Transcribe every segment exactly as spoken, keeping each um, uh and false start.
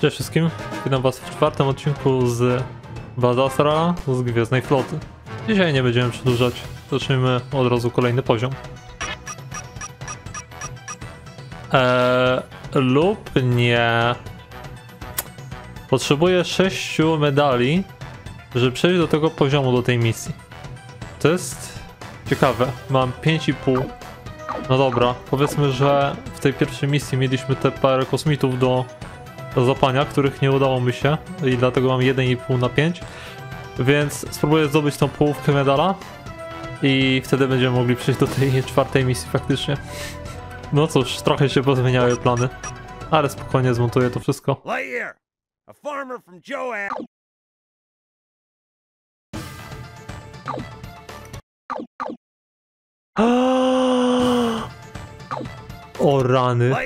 Cześć wszystkim, witam was w czwartym odcinku z Buzz Astrala z Gwiezdnej Floty. Dzisiaj nie będziemy przedłużać, zaczniemy od razu kolejny poziom. Eee, lub nie. Potrzebuję sześciu medali, żeby przejść do tego poziomu, do tej misji. To jest ciekawe, mam pięć i pół. No dobra, powiedzmy, że w tej pierwszej misji mieliśmy te parę kosmitów do złapania, których nie udało mi się i dlatego mam jeden i pół na pięć. Więc spróbuję zdobyć tą połówkę medala i wtedy będziemy mogli przejść do tej czwartej misji faktycznie. No cóż, trochę się pozmieniały plany, ale spokojnie zmontuję to wszystko. O rany.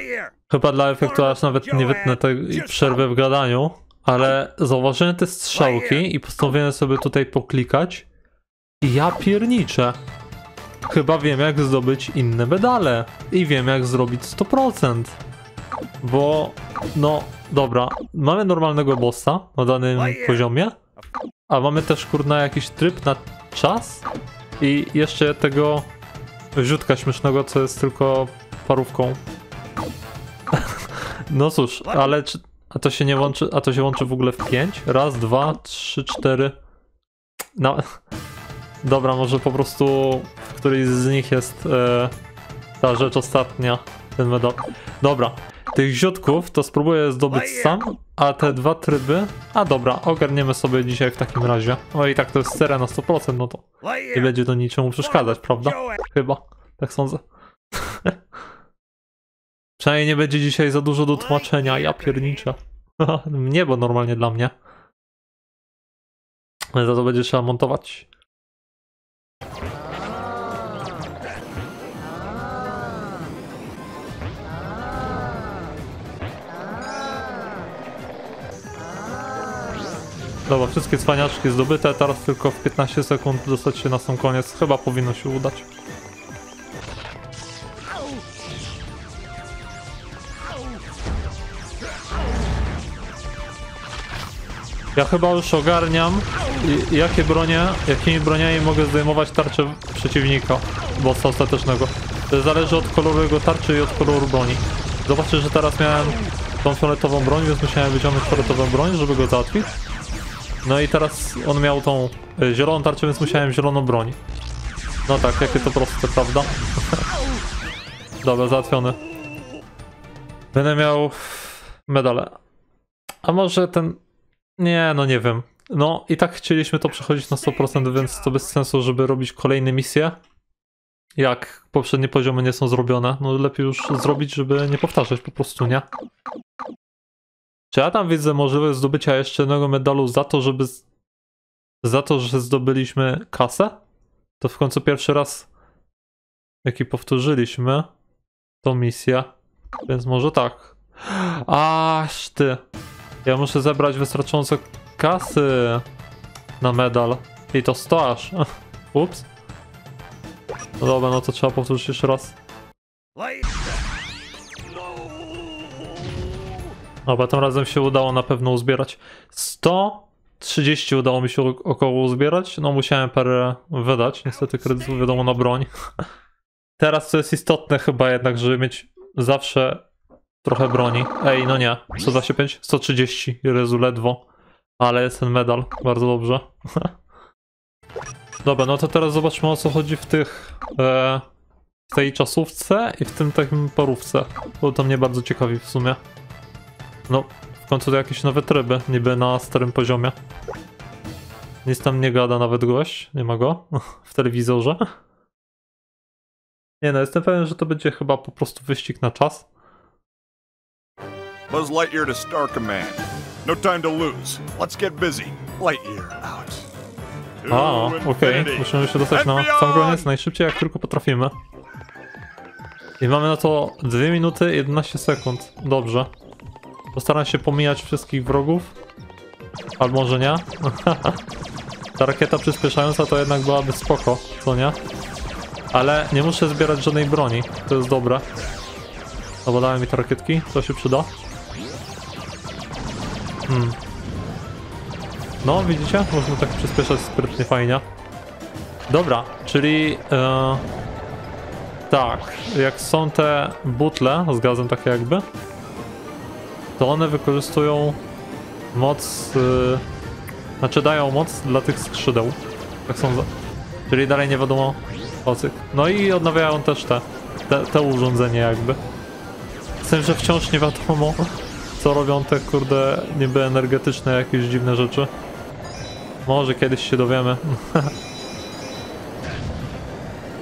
Chyba dla efektu aż nawet nie wytnę tej przerwy w gadaniu, ale zauważyłem te strzałki i postanowiłem sobie tutaj poklikać. I ja pierniczę. Chyba wiem, jak zdobyć inne medale i wiem, jak zrobić sto procent. Bo no dobra, mamy normalnego bossa na danym poziomie, a mamy też kurna jakiś tryb na czas i jeszcze tego wrzutka śmiesznego, co jest tylko parówką. No cóż, ale czy, a to się nie łączy, a to się łączy w ogóle w pięć? Raz, dwa, trzy, cztery. No, dobra, może po prostu w którejś z nich jest e, ta rzecz ostatnia, ten medal. Dobra, tych ziutków to spróbuję zdobyć sam, a te dwa tryby... A dobra, ogarniemy sobie dzisiaj w takim razie. No i tak to jest seria na sto procent, no to nie będzie to niczemu przeszkadzać, prawda? Chyba, tak sądzę. Przynajmniej nie będzie dzisiaj za dużo do tłumaczenia, ja pierniczę. Nie, bo normalnie dla mnie. Ale za to będzie trzeba montować. Dobra, wszystkie cwaniaczki zdobyte, teraz tylko w piętnaście sekund dostać się na sam koniec. Chyba powinno się udać. Ja chyba już ogarniam, jakie bronie, jakimi broniami mogę zdejmować tarczę przeciwnika, bossa ostatecznego. To zależy od koloru jego tarczy i od koloru broni. Zobaczcie, że teraz miałem tą fioletową broń, więc musiałem wyciągnąć fioletową broń, żeby go załatwić. No i teraz on miał tą zieloną tarczę, więc musiałem zieloną broń. No tak, jakie to proste, prawda? Dobra, załatwiony. Będę miał medale. A może ten... Nie, no nie wiem. No i tak chcieliśmy to przechodzić na sto procent, więc to bez sensu, żeby robić kolejne misje. Jak poprzednie poziomy nie są zrobione. No lepiej już zrobić, żeby nie powtarzać po prostu, nie? Czy ja tam widzę możliwość zdobycia jeszcze jednego medalu za to, żeby... Za to, że zdobyliśmy kasę? To w końcu pierwszy raz, jaki powtórzyliśmy tą misję. Więc może tak. Aż ty... Ja muszę zebrać wystarczająco kasy na medal. I to sto aż. Ups. No dobra, no to trzeba powtórzyć jeszcze raz. Dobra, tym razem się udało na pewno uzbierać. sto trzydzieści udało mi się około uzbierać. No musiałem parę wydać. Niestety kredytów wiadomo na broń. Teraz to jest istotne chyba jednak, żeby mieć zawsze... Trochę broni. Ej, no nie. sto dwadzieścia pięć? sto trzydzieści. Jezu, ledwo. Ale jest ten medal. Bardzo dobrze. Dobra, no to teraz zobaczmy, o co chodzi w tych... E, w tej czasówce i w tym takim parówce. Bo to mnie bardzo ciekawi w sumie. No, w końcu to jakieś nowe tryby. Niby na starym poziomie. Nic tam nie gada nawet gość. Nie ma go. W telewizorze. Nie no, jestem pewien, że to będzie chyba po prostu wyścig na czas. Buzz Lightyear to Star Command. No time to lose. Let's get busy. Lightyear out. A, okej. Okay. Musimy się dostać na sam koniec najszybciej, jak tylko potrafimy. I mamy na to dwie minuty jedenaście sekund. Dobrze. Postaram się pomijać wszystkich wrogów. Albo może nie. Ta rakieta przyspieszająca to jednak byłaby spoko, co nie? Ale nie muszę zbierać żadnej broni. To jest dobre. Obadałem mi te rakietki, to się przyda. Hmm. No, widzicie? Można tak przyspieszać sprytnie, fajnie. Dobra, czyli... Yy, tak, jak są te butle z gazem takie jakby, to one wykorzystują moc... Yy, znaczy dają moc dla tych skrzydeł. Tak są za... Czyli dalej nie wiadomo o cyk. No i odnawiają też te, te, te urządzenie jakby. Z tym, że wciąż nie wiadomo, co robią te kurde niby energetyczne jakieś dziwne rzeczy. Może kiedyś się dowiemy.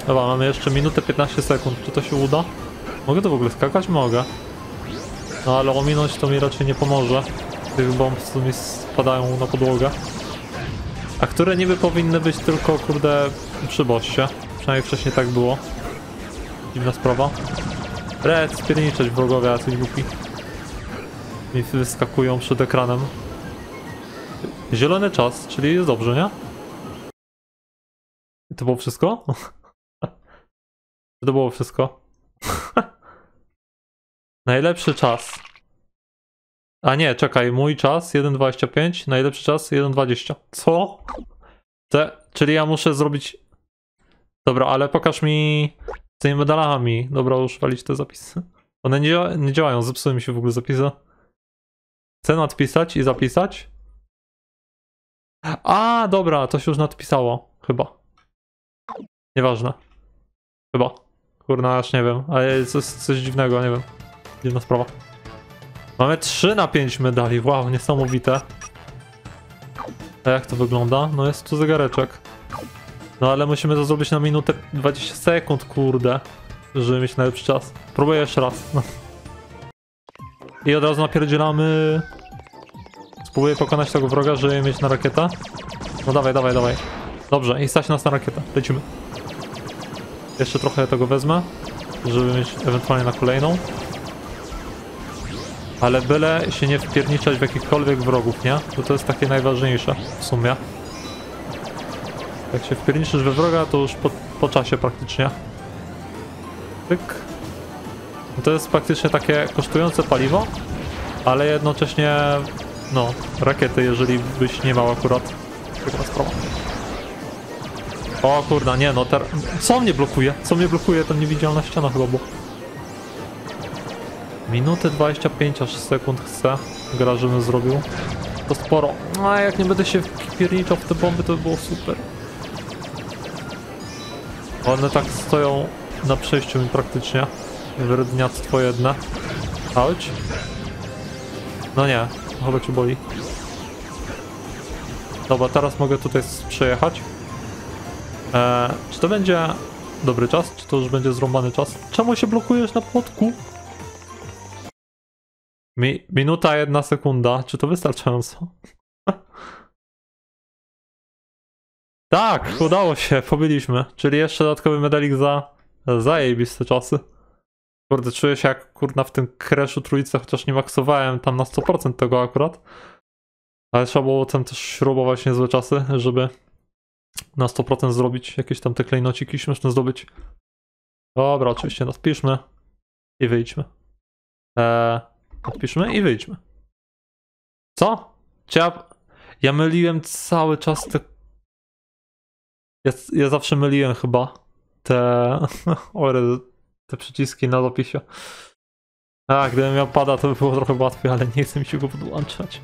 Dobra, mamy jeszcze minutę piętnaście sekund. Czy to się uda? Mogę to w ogóle skakać? Mogę. No ale ominąć to mi raczej nie pomoże. Tych bomb w sumie spadają na podłogę. A które niby powinny być tylko, kurde, przy bossie. Przynajmniej wcześniej tak było. Dziwna sprawa. Red, spierniczeć wrogowie, a ty głupi. I wyskakują przed ekranem. Zielony czas, czyli jest dobrze, nie? I to było wszystko? To było wszystko. Najlepszy czas. A nie, czekaj, mój czas jeden dwadzieścia pięć, najlepszy czas jeden dwadzieścia. Co? Te, czyli ja muszę zrobić... Dobra, ale pokaż mi z tymi medalami. Dobra, już walić te zapisy. One nie, nie działają, zepsuły mi się w ogóle zapisy. Chcę nadpisać i zapisać? A, dobra, to się już nadpisało. Chyba. Nieważne. Chyba. Kurna, aż nie wiem, ale coś, coś dziwnego, nie wiem. Dziwna sprawa. Mamy trzy na pięć medali, wow, niesamowite. A jak to wygląda? No jest tu zegareczek. No ale musimy to zrobić na minutę dwadzieścia sekund, kurde. Żeby mieć najlepszy czas. Próbuję jeszcze raz. No. I od razu napierdzielamy. Spróbuję pokonać tego wroga, żeby mieć na rakietę. No dawaj, dawaj, dawaj. Dobrze, i stać nas na rakietę, lecimy. Jeszcze trochę tego wezmę, żeby mieć ewentualnie na kolejną. Ale byle się nie wpierniczać w jakichkolwiek wrogów, nie? Bo to jest takie najważniejsze w sumie. Jak się wpierniczysz we wroga, to już po, po czasie praktycznie. Tyk. To jest praktycznie takie kosztujące paliwo, ale jednocześnie, no, rakiety, jeżeli byś nie miał akurat. Taka sprawa. O kurna, nie no, teraz... Co mnie blokuje? Co mnie blokuje? Tam niewidzialna ściana chyba była. Minuty dwadzieścia pięć aż sekund chcę. Gra, żebym zrobił. To sporo. A jak nie będę się pierniczał w te bomby, to by było super. One tak stoją na przejściu mi praktycznie. Wyrodniactwo jedne. Auć. No nie, chyba cię boli. Dobra, teraz mogę tutaj przejechać. Eee, czy to będzie dobry czas? Czy to już będzie zrąbany czas? Czemu się blokujesz na płotku? Mi minuta, jedna sekunda. Czy to wystarczająco? Tak, udało się, pobiliśmy. Czyli jeszcze dodatkowy medalik za zajebiste czasy. Kurde, czuję się jak kurna w tym Crashu trójce, chociaż nie maksowałem tam na sto procent tego akurat. Ale trzeba było tam też śrubować niezłe czasy, żeby na sto procent zrobić jakieś tam te klejnociki śmieszne zdobyć. Dobra, oczywiście nadpiszmy i wyjdźmy. Eee... Odpiszmy i wyjdźmy. Co? Ciap. Ja myliłem cały czas te... Ja, ja zawsze myliłem chyba te... Ore, te przyciski na zapisie. A, gdybym miał pada, to by było trochę łatwiej, ale nie chcę mi się go podłączać.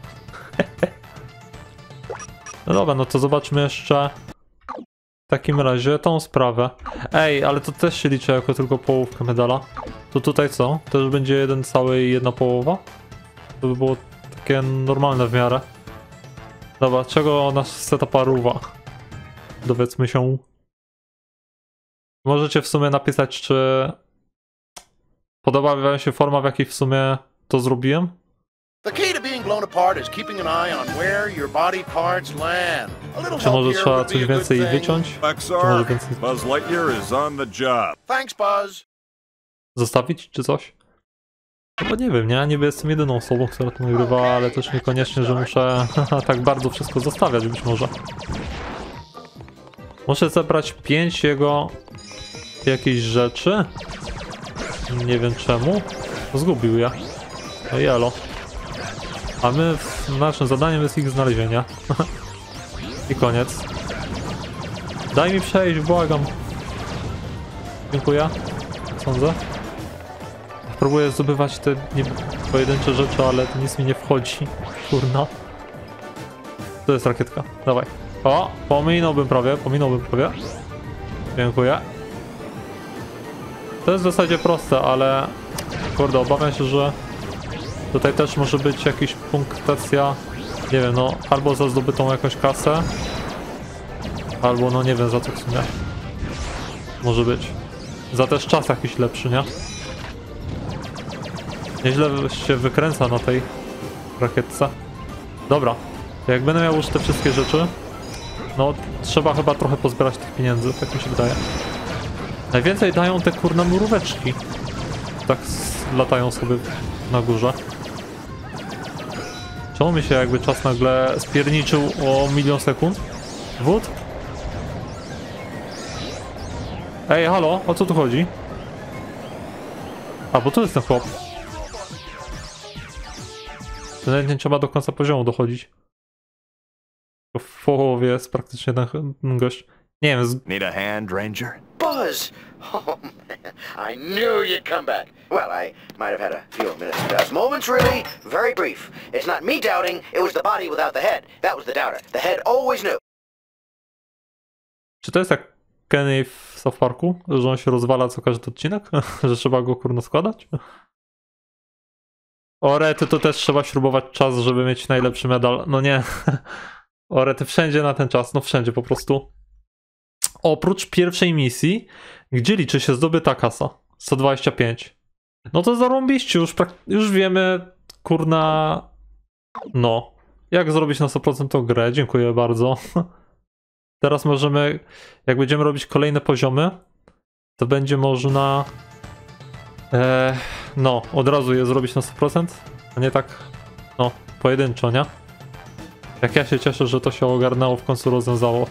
No dobra, no to zobaczmy jeszcze... W takim razie tą sprawę. Ej, ale to też się liczy jako tylko połówkę medala. To tutaj co? Też będzie jeden cały i jedna połowa? To by było takie normalne w miarę. Dobra, czego nas chce ta paruwa? Dowiedzmy się. Możecie w sumie napisać, czy podoba wam się forma, w jakiej w sumie to zrobiłem? Czy może trzeba coś więcej wyciąć? Czy może więcej... Buzz Lightyear is on the job. Thanks, Buzz. Zostawić czy coś? Chyba nie wiem, nie? Niby jestem jedyną osobą, która to nagrywa, ale też niekoniecznie, że muszę tak bardzo wszystko zostawiać być może. Muszę zebrać pięć jego jakiejś rzeczy. Nie wiem czemu. Zgubił je. No jelo. A my, naszym zadaniem jest ich znalezienie. I koniec. Daj mi przejść, błagam. Dziękuję. Sądzę. Próbuję zdobywać te pojedyncze rzeczy, ale nic mi nie wchodzi. Kurna. To jest rakietka. Dawaj. O! Pominąłbym prawie, pominąłbym prawie. Dziękuję. To jest w zasadzie proste, ale... Kurde, obawiam się, że... Tutaj też może być jakaś punktacja... Nie wiem, no... Albo za zdobytą jakąś kasę... Albo, no nie wiem, za co w sumie. Może być. Za też czas jakiś lepszy, nie? Nieźle się wykręca na tej rakietce. Dobra. Jak będę miał już te wszystkie rzeczy, no trzeba chyba trochę pozbierać tych pieniędzy, tak mi się wydaje. Najwięcej dają te kurne mróweczki. Tak latają sobie na górze. Czemu mi się jakby czas nagle spierniczył o milion sekund? Wód? Ej, halo, o co tu chodzi? A, bo tu jest ten chłop. Nawet nie trzeba do końca poziomu dochodzić. W połowie jest praktycznie ten gość. Nie wiem, z... Need a hand, Ranger? Buzz! Oh man, I knew you'd come back. Well, I might have had a few minutes of doubts. Moments really, very brief. It's not me doubting, it was the body without the head. That was the doubter. The head always knew. Czy to jest jak Kenny w South Parku? Że on się rozwala co każdy odcinek? Że trzeba go kurno składać? O rety, to też trzeba śrubować czas, żeby mieć najlepszy medal. No nie. O rety, wszędzie na ten czas. No wszędzie po prostu. Oprócz pierwszej misji, gdzie liczy się zdobyta kasa. sto dwadzieścia pięć. No to zarąbiście. Już, już wiemy, kurna... No. Jak zrobić na sto procent tą grę? Dziękuję bardzo. Teraz możemy... Jak będziemy robić kolejne poziomy, to będzie można... Eee, no, od razu je zrobić na sto procent, a nie tak, no, pojedynczo, nie? Jak ja się cieszę, że to się ogarnęło, w końcu rozwiązało.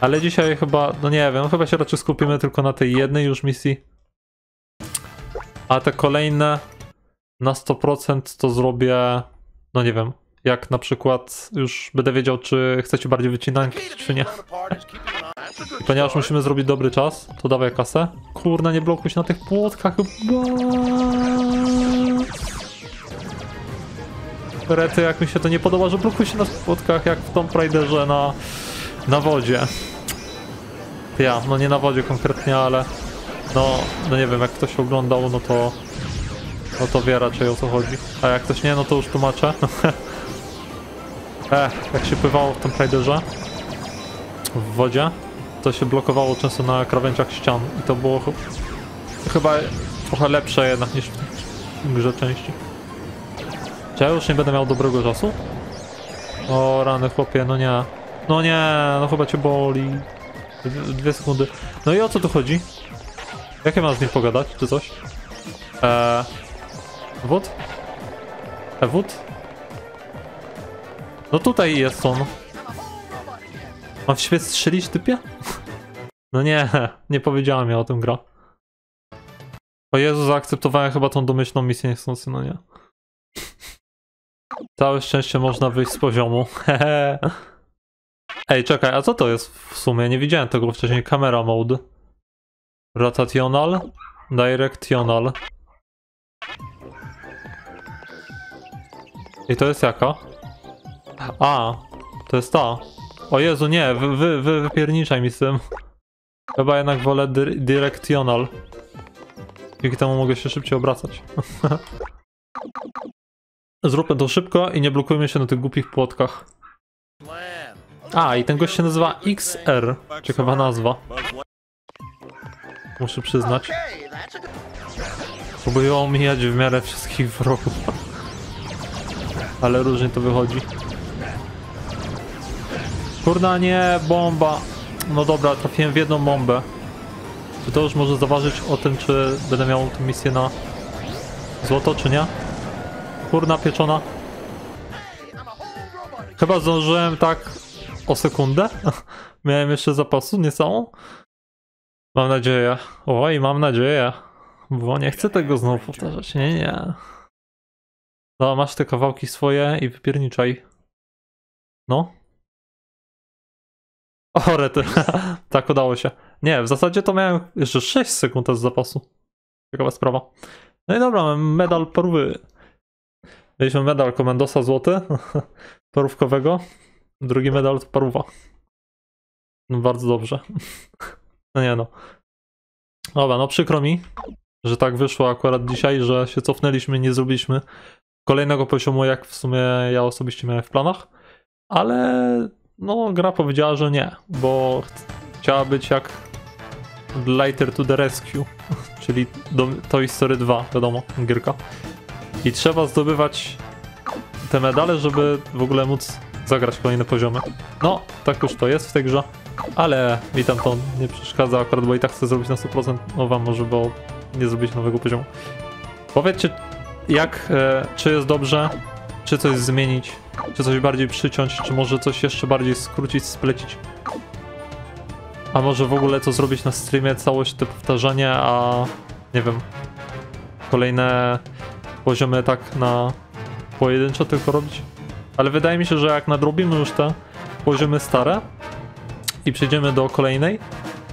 Ale dzisiaj chyba, no nie wiem, chyba się raczej skupimy tylko na tej jednej już misji. A te kolejne na sto procent to zrobię, no nie wiem, jak na przykład już będę wiedział, czy chcecie bardziej wycinać, czy nie. I ponieważ musimy zrobić dobry czas, to dawaj kasę. Kurna, nie blokuj się na tych płotkach. Rety, jak mi się to nie podoba, że blokuj się na płotkach, jak w Tomb Raiderze na, na wodzie. Ja, no nie na wodzie konkretnie, ale no, no nie wiem, jak ktoś oglądał, no to no to wie raczej o co chodzi. A jak ktoś nie, no to już tłumaczę. Ech, jak się pływało w Tomb Raiderze w wodzie, to się blokowało często na krawędziach ścian i to było ch chyba trochę lepsze jednak niż w grze części. Czy ja już nie będę miał dobrego czasu? O rany chłopie, no nie. No nie, no chyba cię boli. Dwie sekundy. No i o co tu chodzi? Jakie mam z nim pogadać, czy coś? Eee... Wód? E wód? No tutaj jest on. Mam w siebie strzelić, typie? No nie, nie powiedziała mi o tym gra. O Jezu, zaakceptowałem chyba tą domyślną misję niechcący, no nie. Całe szczęście można wyjść z poziomu. Ej, czekaj, a co to jest w sumie? Nie widziałem tego wcześniej. Camera mode. Rotational. Directional. I to jest jaka? A, to jest ta. O Jezu, nie, wy, wy, wy wypierniczaj mi z tym. Chyba jednak wolę directional. Dzięki temu mogę się szybciej obracać. Zróbmy to szybko i nie blokujmy się na tych głupich płotkach. A, i ten gość się nazywa X R. Ciekawa nazwa. Muszę przyznać. Próbuję omijać w miarę wszystkich wrogów. Ale różnie to wychodzi. Kurna nie, bomba. No dobra, trafiłem w jedną bombę. Czy to już może zaważyć o tym, czy będę miał tę misję na złoto, czy nie? Kurna pieczona. Chyba zdążyłem tak o sekundę. Miałem jeszcze zapasu, niecałą. Mam nadzieję. Oj, mam nadzieję. Bo nie chcę tego znowu powtarzać. Nie, nie. No, masz te kawałki swoje i wypierniczaj. No. O, rety. Tak, udało się. Nie, w zasadzie to miałem jeszcze sześć sekund z zapasu. Ciekawa sprawa. No i dobra, mamy medal porwy. Mieliśmy medal komendosa złoty, porówkowego. Drugi medal to paruwa. No bardzo dobrze. No nie no. Dobra, no przykro mi, że tak wyszło akurat dzisiaj, że się cofnęliśmy, nie zrobiliśmy kolejnego poziomu, jak w sumie ja osobiście miałem w planach. Ale no gra powiedziała, że nie, bo chciała być jak Lightyear to the Rescue, czyli Toy Story dwa, wiadomo, gierka. I trzeba zdobywać te medale, żeby w ogóle móc zagrać kolejne poziomy. No, tak już to jest w tej grze, ale mi tam to nie przeszkadza akurat, bo i tak chcę zrobić na sto procent nowa, może bo nie zrobić nowego poziomu. Powiedzcie, jak, e, czy jest dobrze, czy coś zmienić, czy coś bardziej przyciąć, czy może coś jeszcze bardziej skrócić, splecić. A może w ogóle co zrobić na streamie, całość te powtarzania, a nie wiem, kolejne poziomy tak na pojedynczo tylko robić. Ale wydaje mi się, że jak nadrobimy już te poziomy stare i przejdziemy do kolejnej,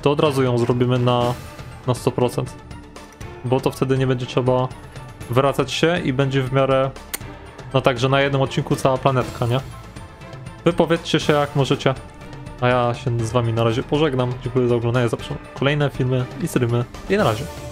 to od razu ją zrobimy na, na sto procent. Bo to wtedy nie będzie trzeba wracać się i będzie w miarę, no tak, że na jednym odcinku cała planetka, nie? Wypowiedzcie się jak możecie, a ja się z wami na razie pożegnam. Dziękuję za oglądanie, zapraszam kolejne filmy i streamy i na razie.